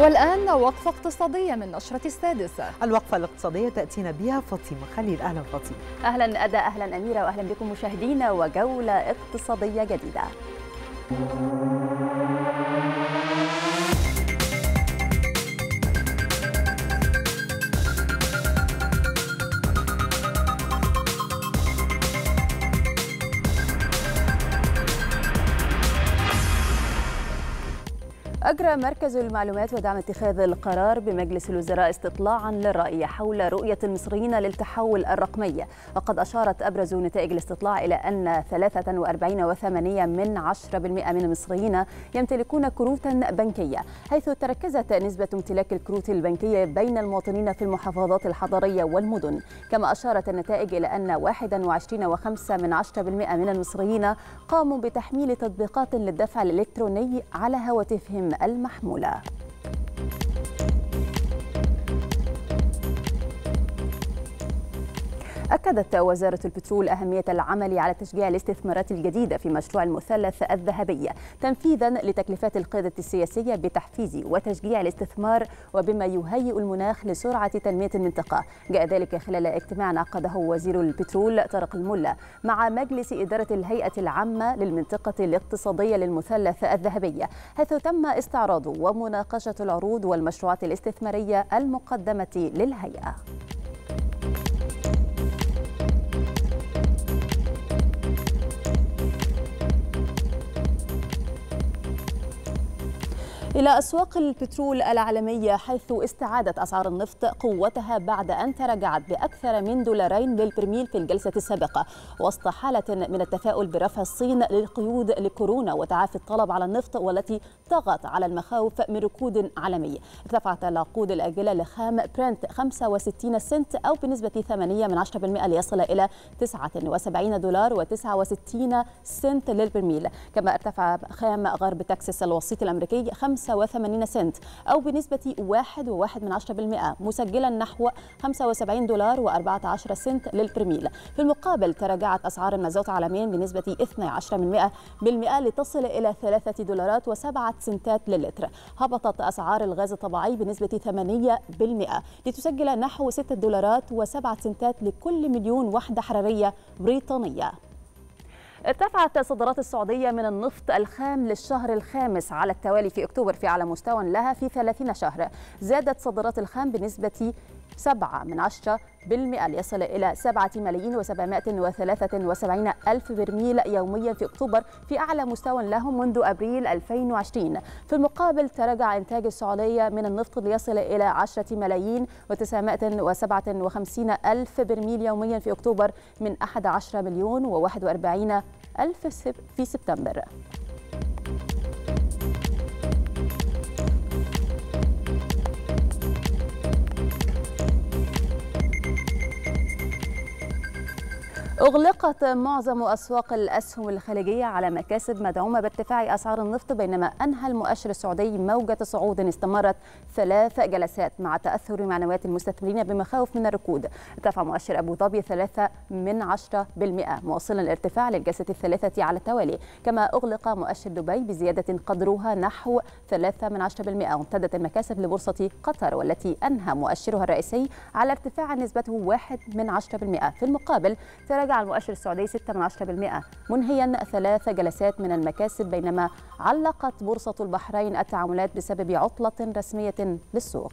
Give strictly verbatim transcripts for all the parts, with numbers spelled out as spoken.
والآن وقفة اقتصادية من نشرة السادسة. الوقفة الاقتصادية تأتينا بها فاطمة خليل. أهلا فاطمة. أهلا أدا، أهلا أميرة، وأهلا بكم مشاهدينا، وجولة اقتصادية جديدة. أجرى مركز المعلومات ودعم اتخاذ القرار بمجلس الوزراء استطلاعا للرأي حول رؤية المصريين للتحول الرقمي، وقد أشارت أبرز نتائج الاستطلاع إلى أن ثلاثة وأربعين فاصلة ثمانية بالمئة من المصريين يمتلكون كروتا بنكية، حيث تركزت نسبة امتلاك الكروت البنكية بين المواطنين في المحافظات الحضرية والمدن. كما أشارت النتائج إلى أن واحد وعشرين فاصلة خمسة بالمئة من المصريين قاموا بتحميل تطبيقات للدفع الإلكتروني على هواتفهم المحمولة. أكدت وزارة البترول أهمية العمل على تشجيع الاستثمارات الجديدة في مشروع المثلث الذهبي تنفيذا لتكلفات القيادة السياسية بتحفيز وتشجيع الاستثمار، وبما يهيئ المناخ لسرعة تنمية المنطقة. جاء ذلك خلال اجتماع عقده وزير البترول طارق الملا مع مجلس إدارة الهيئة العامة للمنطقة الاقتصادية للمثلث الذهبي، حيث تم استعراض ومناقشة العروض والمشروعات الاستثمارية المقدمة للهيئة. إلى أسواق البترول العالمية، حيث استعادت أسعار النفط قوتها بعد أن تراجعت بأكثر من دولارين للبرميل في الجلسة السابقة، وسط حالة من التفاؤل برفع الصين للقيود لكورونا وتعافي الطلب على النفط، والتي طغت على المخاوف من ركود عالمي. ارتفعت العقود الآجلة لخام برنت خمسة وستين سنت أو بنسبة ثمانية من عشرة بالمئة ليصل إلى تسعة وسبعين دولار وتسعة وستين سنت للبرميل. كما ارتفع خام غرب تكساس الوسيط الأمريكي خمسة وثمانين سنت أو بنسبة واحد فاصلة واحد من عشرة بالمئة، مسجلا نحو خمسة وسبعين دولار وأربعة عشر سنت للبرميل. في المقابل تراجعت أسعار المازوت عالميا بنسبة اثني عشر بالمئة لتصل إلى ثلاثة دولارات وسبعة سنتات للتر. هبطت أسعار الغاز الطبيعي بنسبة ثمانية بالمئة لتسجل نحو ستة دولارات وسبعة سنتات لكل مليون وحدة حرارية بريطانية. ارتفعت صادرات السعودية من النفط الخام للشهر الخامس على التوالي في أكتوبر في أعلى مستوى لها في ثلاثين شهر. زادت صادرات الخام بنسبة سبعة من عشرة بالمئة ليصل إلى سبعة ملايين وسبعمائة وثلاثة وسبعين ألف برميل يوميا في أكتوبر في أعلى مستوى له منذ أبريل ألفين وعشرين. في المقابل تراجع إنتاج السعودية من النفط ليصل إلى عشرة ملايين وتسعمائة وسبعة وخمسين ألف برميل يوميا في أكتوبر من أحد عشر مليون وواحد وأربعين ألف في سبتمبر. أغلقت معظم أسواق الأسهم الخليجية على مكاسب مدعومة بارتفاع أسعار النفط، بينما أنهى المؤشر السعودي موجة صعود استمرت ثلاث جلسات مع تأثر معنويات المستثمرين بمخاوف من الركود. ارتفع مؤشر أبو ظبي ثلاثة من عشرة بالمئة مواصلا الارتفاع للجلسة الثالثة على التوالي. كما أغلق مؤشر دبي بزيادة قدرها نحو ثلاثة من عشرة بالمئة، وامتدت المكاسب لبورصة قطر والتي أنهى مؤشرها الرئيسي على ارتفاع نسبته واحد من عشرة بالمئة. في المقابل تراجع على المؤشر السعودي ستة من عشرة بالمئة منهيا ثلاث جلسات من المكاسب، بينما علقت بورصة البحرين التعاملات بسبب عطلة رسمية للسوق.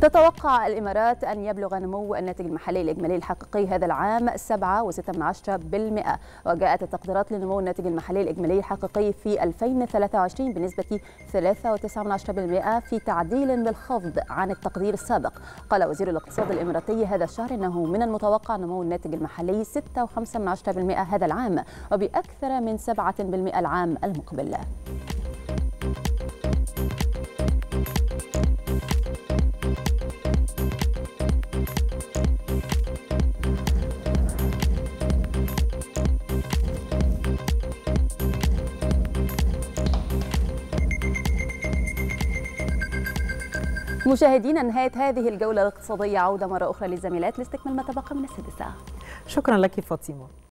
تتوقع الإمارات أن يبلغ نمو الناتج المحلي الإجمالي الحقيقي هذا العام سبعة فاصلة ستة بالمئة، وجاءت التقديرات لنمو الناتج المحلي الإجمالي الحقيقي في ألفين وثلاثة وعشرين بنسبة ثلاثة فاصلة تسعة بالمئة في تعديل بالخفض عن التقدير السابق. قال وزير الاقتصاد الإماراتي هذا الشهر أنه من المتوقع نمو الناتج المحلي ستة فاصلة خمسة بالمئة هذا العام وبأكثر من سبعة بالمئة العام المقبل. مشاهدينا، نهاية هذه الجولة الاقتصادية، عودة مرة أخرى للزميلات لاستكمال ما تبقى من السادسة. شكرا لك فاطمة.